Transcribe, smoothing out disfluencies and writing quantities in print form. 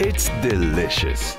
It's delicious.